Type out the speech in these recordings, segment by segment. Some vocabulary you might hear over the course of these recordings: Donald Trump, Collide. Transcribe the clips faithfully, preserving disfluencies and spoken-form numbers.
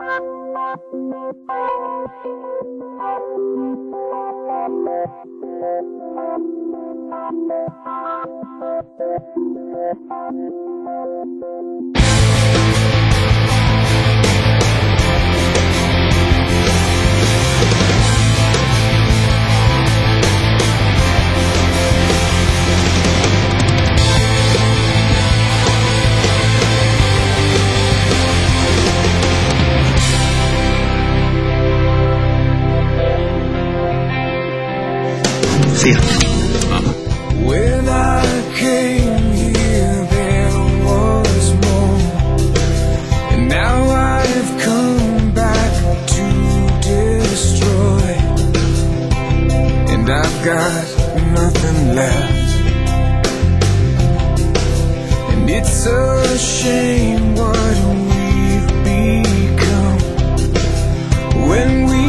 See ya. When I came here, there was more, and now I've come back to destroy, and I've got nothing left, and it's a shame what we've become when we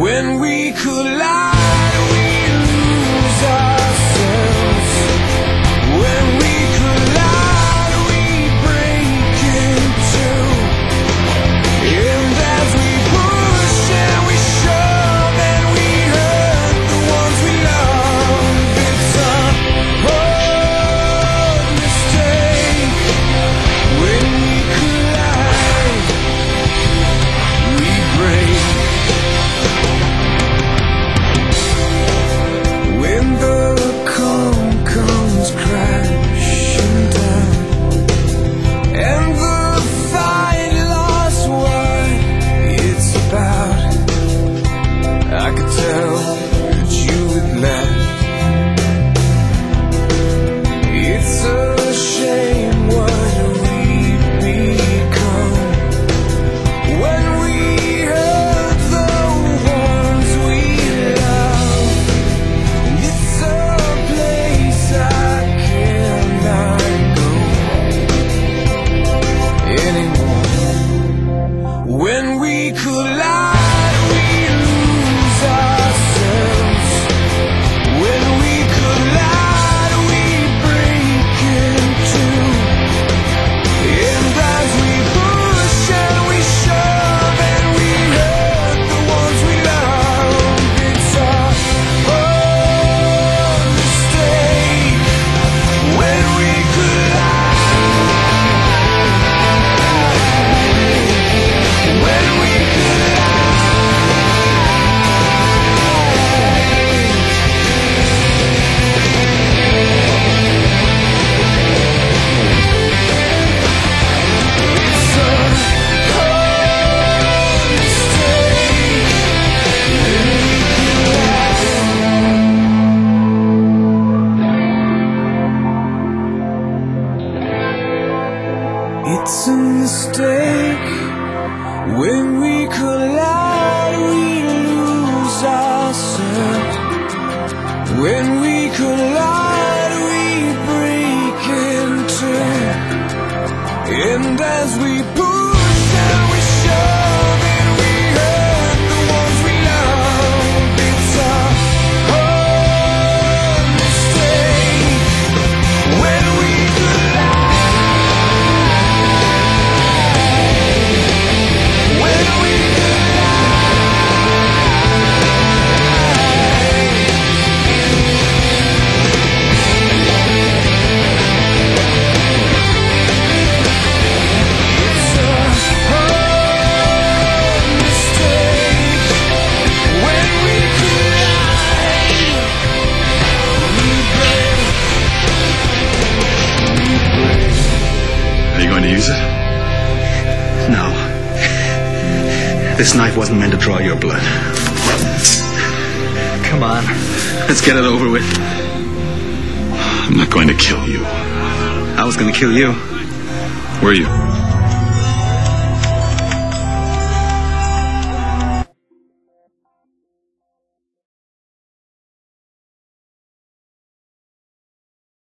When we collide. When we collide. It's a mistake when we collide, we lose ourselves. When we collide, we break in two, and as we push and we shove, and we hurt the ones we love. It's a whole mistake when we collide. Use it? No. This knife wasn't meant to draw your blood. Come on. Let's get it over with. I'm not going to kill you. I was going to kill you. Were you?